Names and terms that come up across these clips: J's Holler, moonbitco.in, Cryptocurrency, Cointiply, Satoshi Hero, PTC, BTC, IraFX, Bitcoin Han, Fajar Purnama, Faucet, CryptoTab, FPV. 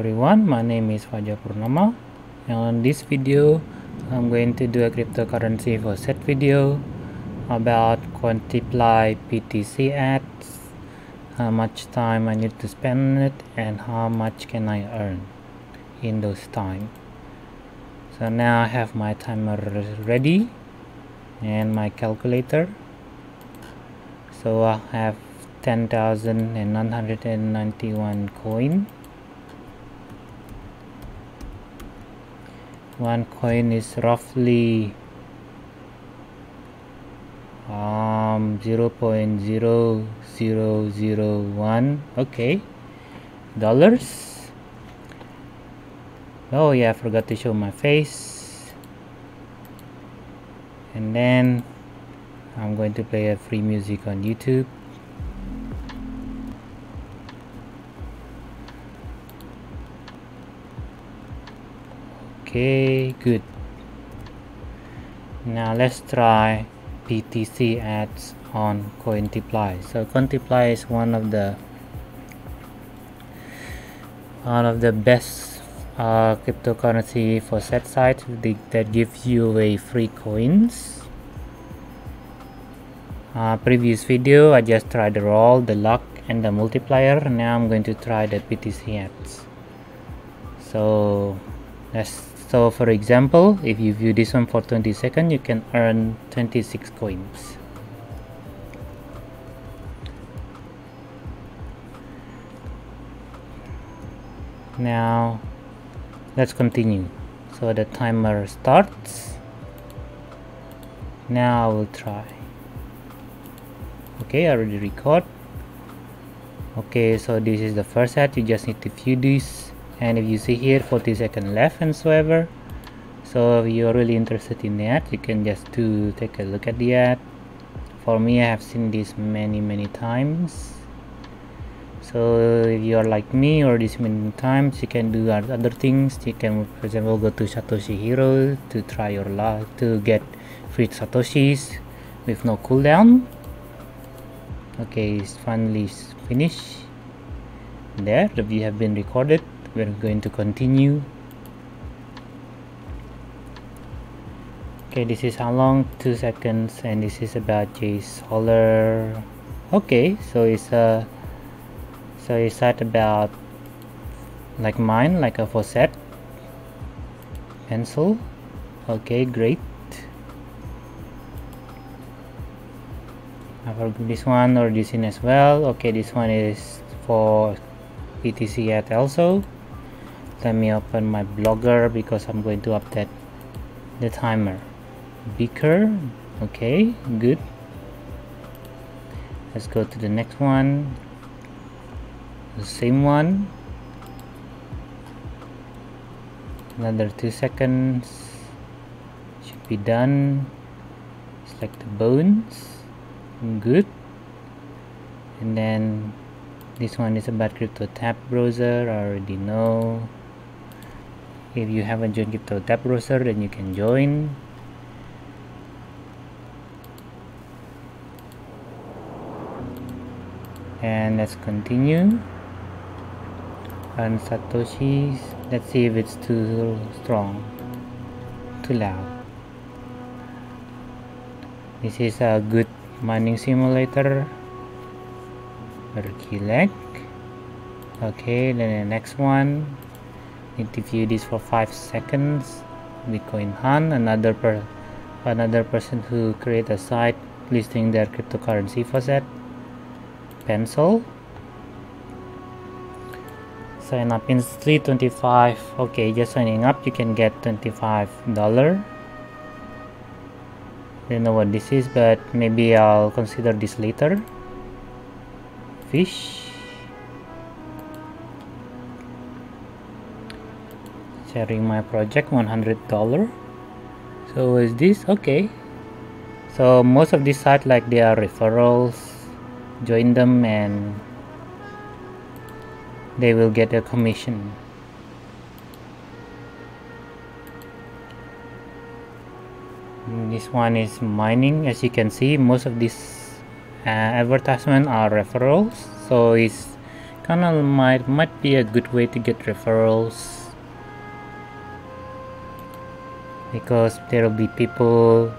Everyone, my name is Fajar Purnama, and on this video I'm going to do a cryptocurrency for set video about Cointiply PTC ads, how much time I need to spend on it and how much can I earn in those time. So now I have my timer ready and my calculator. So I have 10,991 coin. One coin is roughly 0.0001 dollars. Oh yeah, I forgot to show my face. And then I'm going to play a free music on YouTube. Okay, good. Now let's try PTC ads on Cointiply. So Cointiply is one of the best cryptocurrency for set sites that gives you away free coins. Previous video I just tried the roll, the luck, and the multiplier. Now I'm going to try the PTC ads. So so for example, if you view this one for 20 seconds, you can earn 26 coins. Now let's continue. So the timer starts. Now I will try. Okay, I already record. Okay, so this is the first ad. You just need to view this. And if you see here 40 seconds left and so ever. So if you're really interested in the ad, you can just take a look at the ad. For me, I have seen this many times. So if you're like me or this many times, you can do other things. You can, for example, go to Satoshi Hero to try your luck to get free Satoshis with no cooldown. Okay, it's finally finished. There, the view have been recorded. We're going to continue. Okay, this is how long? 2 seconds, and this is about J's Holler. Okay, so it's at about like mine, like a faucet pencil. Okay, great. I forgot this one or this one as well. Okay, this one is for PTC ad also. Let me open my blogger because I'm going to update the timer. Beaker, okay, good. Let's go to the next one. The same one. Another 2 seconds. Should be done. Select the bones. Good. And then this one is about CryptoTab browser. I already know. If you haven't joined CryptoTab browser, then you can join. And let's continue. And Satoshis. Let's see if it's too strong, too loud. This is a good mining simulator. Leg. Okay, then the next one. Need to view this for 5 seconds. Bitcoin Han, another person who create a site listing their cryptocurrency faucet. Pencil. Sign up instantly 25. Okay, just signing up you can get $25. Don't know what this is, but maybe I'll consider this later. Fish, sharing my project, $100. So is this okay? So most of these sites, like, they are referrals. Join them and they will get a commission. And this one is mining. As you can see, most of these advertisements are referrals, so it's Canal might be a good way to get referrals, because there will be people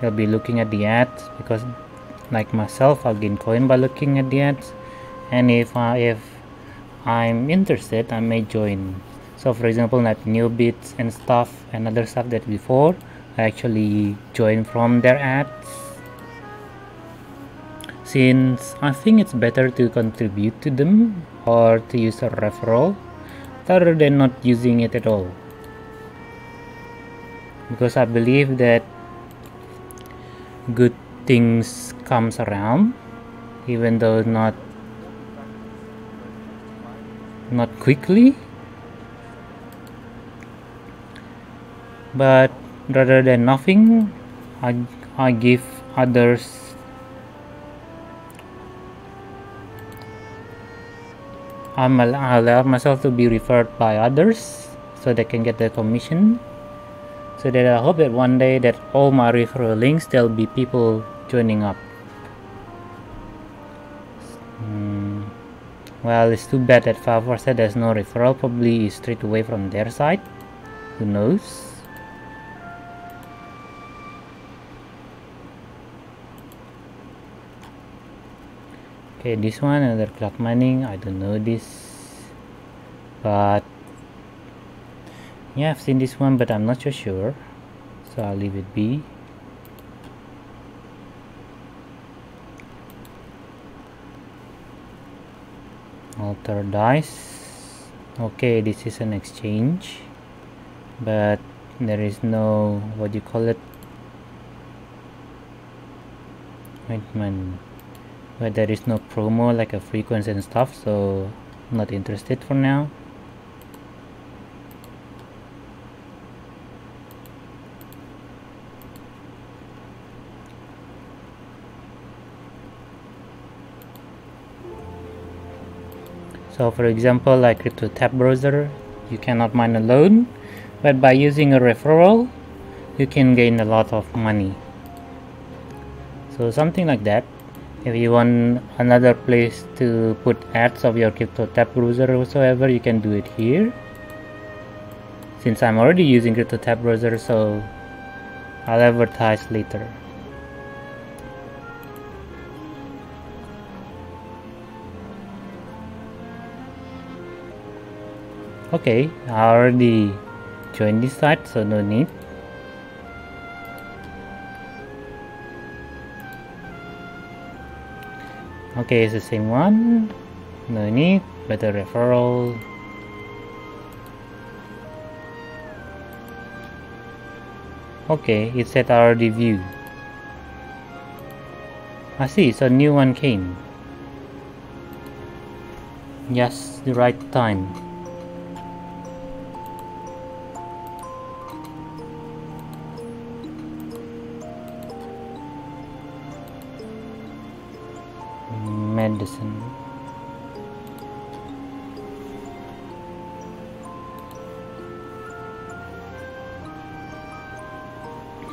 they'll be looking at the ads, because like myself, I'll gain coin by looking at the ads, and if I'm interested, I may join. So for example, like new bits and stuff and other stuff that before, I actually join from their ads, since I think it's better to contribute to them or to use a referral rather than not using it at all, because I believe that good things comes around, even though not quickly, but rather than nothing, I give others I allow myself to be referred by others so they can get their commission, so that I hope that one day that all my referral links, there'll be people joining up. Well, it's too bad that Fajar said there's no referral, probably straight away from their side, who knows. Okay, this one, another clock mining, I don't know this, but yeah, I've seen this one, but I'm not so sure, so I'll leave it be. Alter dice, okay, this is an exchange, but there is no, what do you call it, ointment. But there is no promo like a frequency and stuff, so I'm not interested for now. So for example, like CryptoTab browser, you cannot mine alone, but by using a referral, you can gain a lot of money. So something like that. If you want another place to put ads of your CryptoTab browser or whatsoever, you can do it here. Since I'm already using CryptoTab browser, so I'll advertise later. Okay, I already joined this site, so no need. Okay, it's the same one, no need, better referral. Okay, it said already view. I see, so new one came. Yes, the right time. Madison.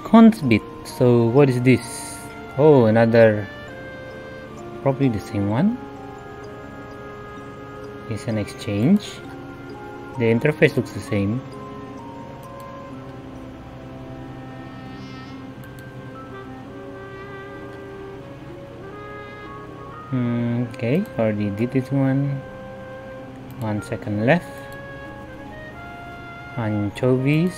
Consbit. So what is this? Oh, another, probably the same one. It's an exchange. The interface looks the same. Okay, already did this one. 1 second left. Anchovies.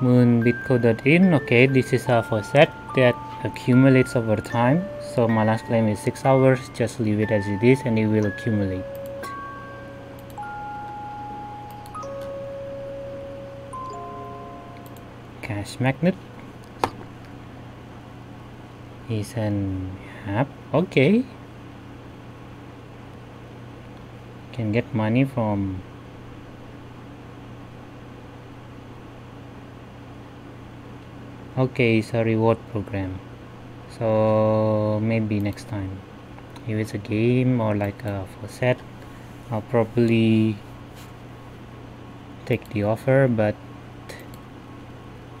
moonbitco.in. okay, this is a faucet that accumulates over time, so my last claim is 6 hours. Just leave it as it is and it will accumulate. Magnet is an app. Okay, can get money from okay, it's a reward program, so maybe next time if it's a game or like a faucet, I'll probably take the offer, but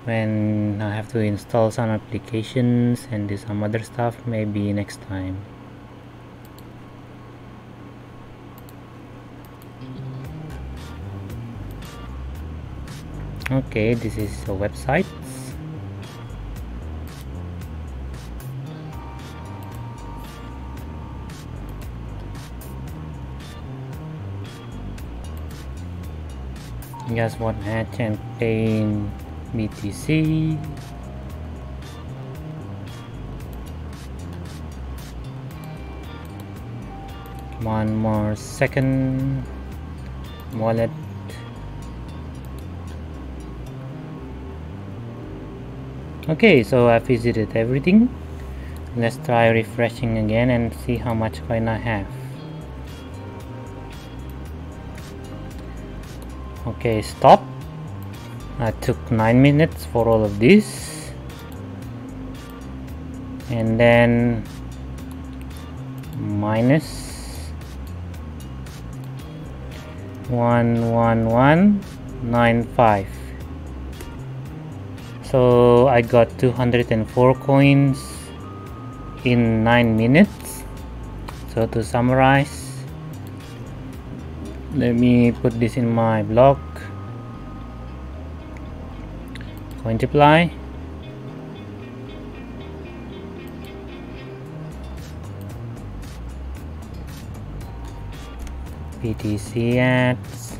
when I have to install some applications and do some other stuff, maybe next time. Okay, this is a website. Just one hatch and paying BTC. One more second. Wallet. Okay, so I visited everything. Let's try refreshing again and see how much coin I have. Okay, stop. I took 9 minutes for all of this, and then minus 11195. So I got 204 coins in 9 minutes. So to summarize, let me put this in my blog. Cointiply. PTC ads.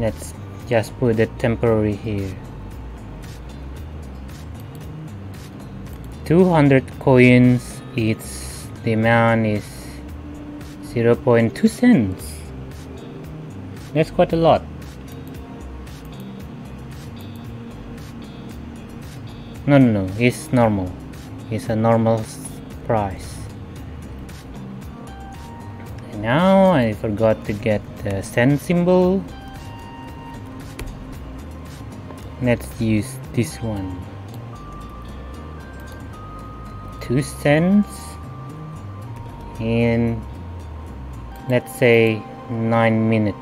Let's just put the temporary here. 200 coins. Its demand is 0.2 cents. That's quite a lot. No, it's normal. It's a normal price. And now I forgot to get the cent symbol. Let's use this one. 2 cents in, let's say, 9 minutes.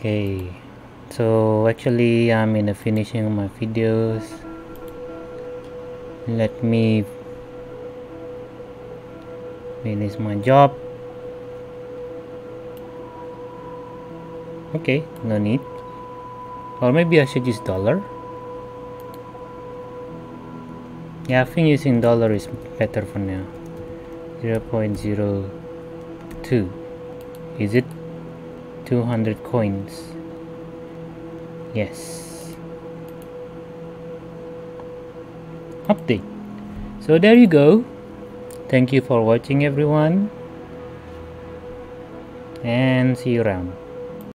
Okay, so actually I'm in the finishing of my videos. Let me finish my job. Okay, no need. Or maybe I should use dollar. Yeah, I think using dollar is better for now. 0.02. Is it 200 coins? Yes. Update. So there you go. Thank you for watching, everyone, and see you around.